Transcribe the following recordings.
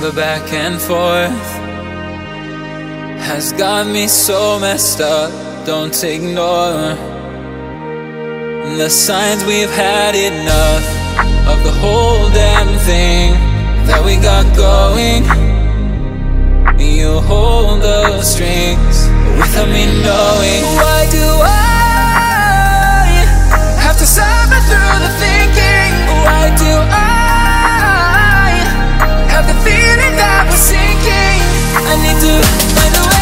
The back and forth has got me so messed up. Don't ignore the signs, we've had enough of the whole damn thing that we got going. You hold the strings without me knowing. Why do I have to suffer through the thinking? Why do I have the feeling that we're sinking? I need to find a way.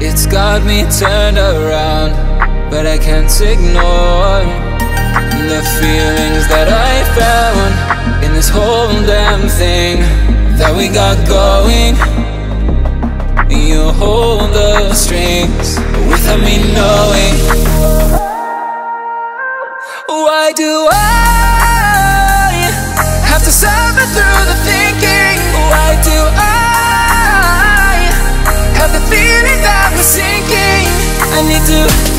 It's got me turned around, but I can't ignore the feelings that I found in this whole damn thing that we got going. You hold the strings without me knowing. Why do I have to suffer through the thinking? Why do I have the feeling that we're sinking? I need to